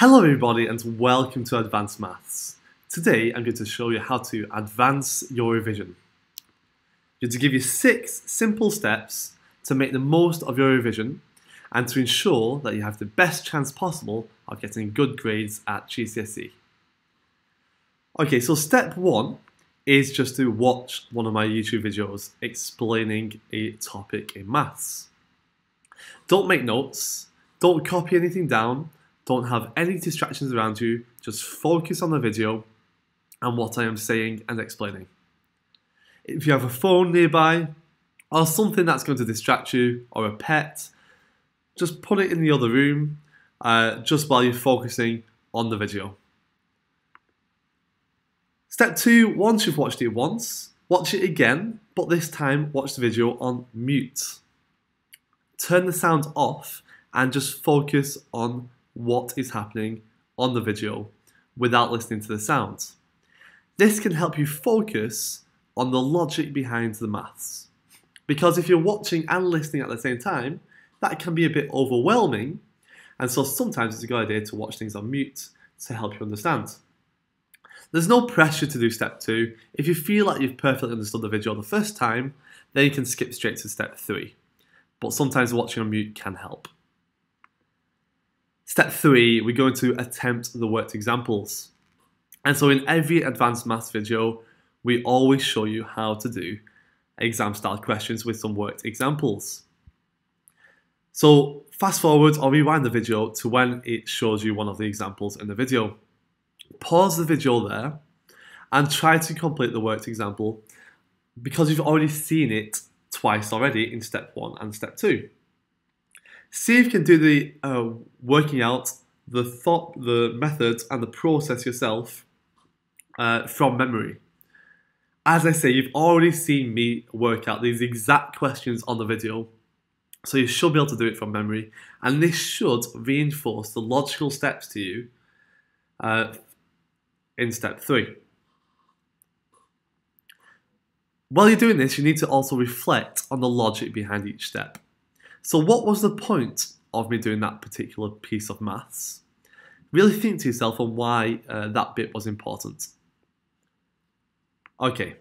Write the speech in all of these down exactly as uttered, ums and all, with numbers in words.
Hello everybody and welcome to Advanced Maths. Today I'm going to show you how to advance your revision. I'm going to give you six simple steps to make the most of your revision and to ensure that you have the best chance possible of getting good grades at G C S E. Okay, so step one is just to watch one of my YouTube videos explaining a topic in maths. Don't make notes, don't copy anything down, don't have any distractions around you, just focus on the video and what I am saying and explaining. If you have a phone nearby or something that's going to distract you or a pet, just put it in the other room uh, just while you're focusing on the video. Step two, once you've watched it once, watch it again, but this time watch the video on mute. Turn the sound off and just focus on what is happening on the video without listening to the sounds. This can help you focus on the logic behind the maths, because if you're watching and listening at the same time, that can be a bit overwhelming, and so sometimes it's a good idea to watch things on mute to help you understand. There's no pressure to do step two. If you feel like you've perfectly understood the video the first time, then you can skip straight to step three, but sometimes watching on mute can help. Step three, we're going to attempt the worked examples. And so in every advanced maths video, we always show you how to do exam style questions with some worked examples. So fast forward or rewind the video to when it shows you one of the examples in the video. Pause the video there and try to complete the worked example because you've already seen it twice already in step one and step two. See if you can do the uh, working out the thought, the method, and the process yourself uh, from memory. As I say, you've already seen me work out these exact questions on the video, so you should be able to do it from memory, and this should reinforce the logical steps to you uh, in step three. While you're doing this, you need to also reflect on the logic behind each step. So what was the point of me doing that particular piece of maths? Really think to yourself on why uh, that bit was important. Okay,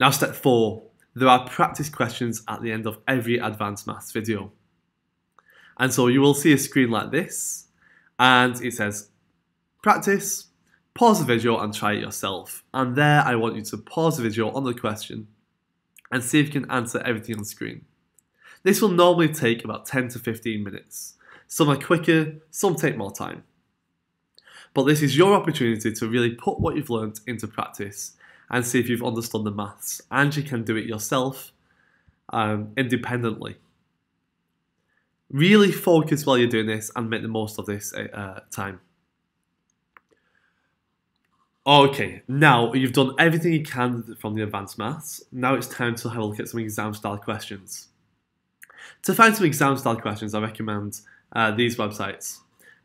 now step four. There are practice questions at the end of every advanced maths video. And so you will see a screen like this, and it says, practice, pause the video and try it yourself. And there I want you to pause the video on the question and see if you can answer everything on the screen. This will normally take about ten to fifteen minutes. Some are quicker, some take more time. But this is your opportunity to really put what you've learned into practice and see if you've understood the maths, and you can do it yourself um, independently. Really focus while you're doing this and make the most of this uh, time. Okay, now you've done everything you can from the advanced maths. Now it's time to have a look at some exam style questions. To find some exam style questions, I recommend uh, these websites: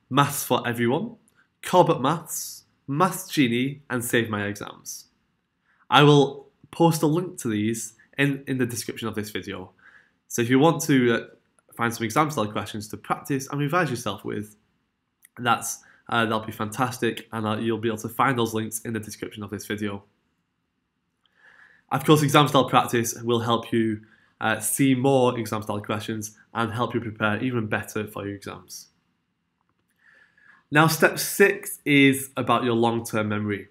Maths for Everyone, Corbett Maths, Maths Genie, and Save My Exams. I will post a link to these in, in the description of this video. So if you want to uh, find some exam style questions to practice and revise yourself with, that's uh, that'll be fantastic, and uh, you'll be able to find those links in the description of this video. Of course, exam style practice will help you Uh, see more exam style questions and help you prepare even better for your exams. Now step six is about your long-term memory.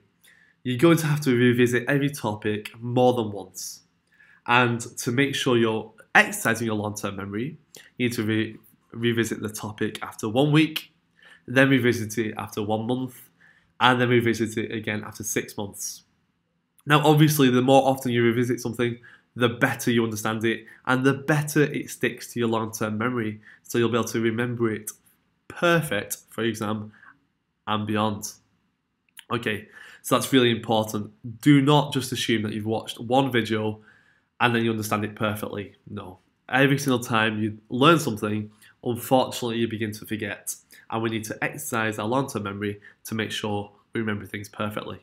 You're going to have to revisit every topic more than once, and to make sure you're exercising your long-term memory, you need to re revisit the topic after one week, then revisit it after one month, and then revisit it again after six months. Now obviously the more often you revisit something, the better you understand it and the better it sticks to your long-term memory, so you'll be able to remember it perfect for your exam and beyond. Okay, so that's really important. Do not just assume that you've watched one video and then you understand it perfectly. No. Every single time you learn something, unfortunately you begin to forget, and we need to exercise our long-term memory to make sure we remember things perfectly.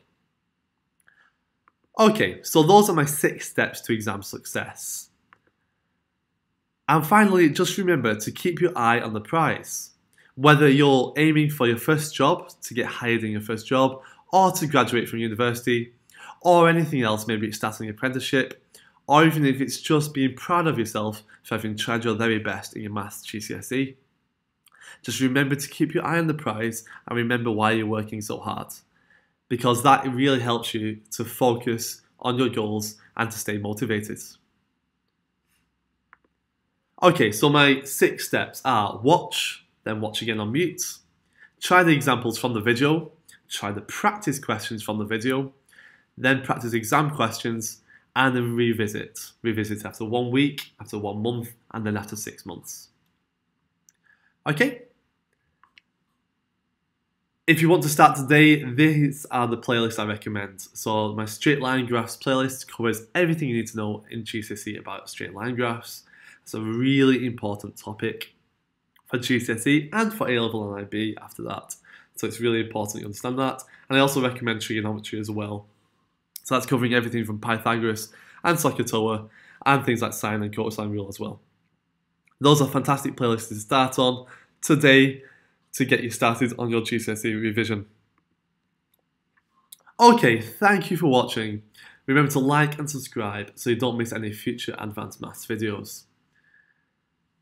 Okay, so those are my six steps to exam success. And finally, just remember to keep your eye on the prize. Whether you're aiming for your first job, to get hired in your first job, or to graduate from university, or anything else, maybe it's starting an apprenticeship, or even if it's just being proud of yourself for having tried your very best in your Maths G C S E. Just remember to keep your eye on the prize and remember why you're working so hard, because that really helps you to focus on your goals and to stay motivated. Okay, so my six steps are watch, then watch again on mute, try the examples from the video, try the practice questions from the video, then practice exam questions, and then revisit. Revisit after one week, after one month, and then after six months. Okay. If you want to start today, these are the playlists I recommend. So my straight line graphs playlist covers everything you need to know in G C S E about straight line graphs. It's a really important topic for G C S E and for A level and I B after that. So it's really important you understand that. And I also recommend trigonometry as well. So that's covering everything from Pythagoras and SOHCAHTOA and things like sine and cosine rule as well. Those are fantastic playlists to start on today to get you started on your G C S E revision. Okay, thank you for watching. Remember to like and subscribe so you don't miss any future Advanced Maths videos.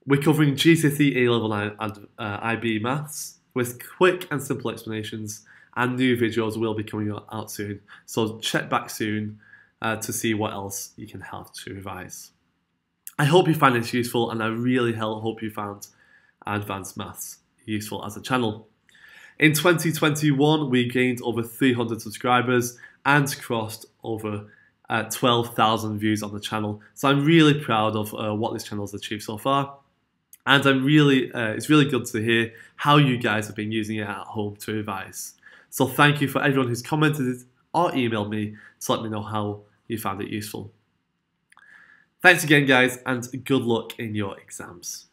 We're covering G C S E, A level and uh, I B Maths with quick and simple explanations, and new videos will be coming out soon, so check back soon uh, to see what else you can help to revise. I hope you find this useful, and I really hope you found Advanced Maths useful as a channel. In twenty twenty-one, we gained over three hundred subscribers and crossed over uh, twelve thousand views on the channel. So I'm really proud of uh, what this channel has achieved so far. And I'm really, uh, it's really good to hear how you guys have been using it at home to revise. So thank you for everyone who's commented or emailed me to let me know how you found it useful. Thanks again, guys, and good luck in your exams.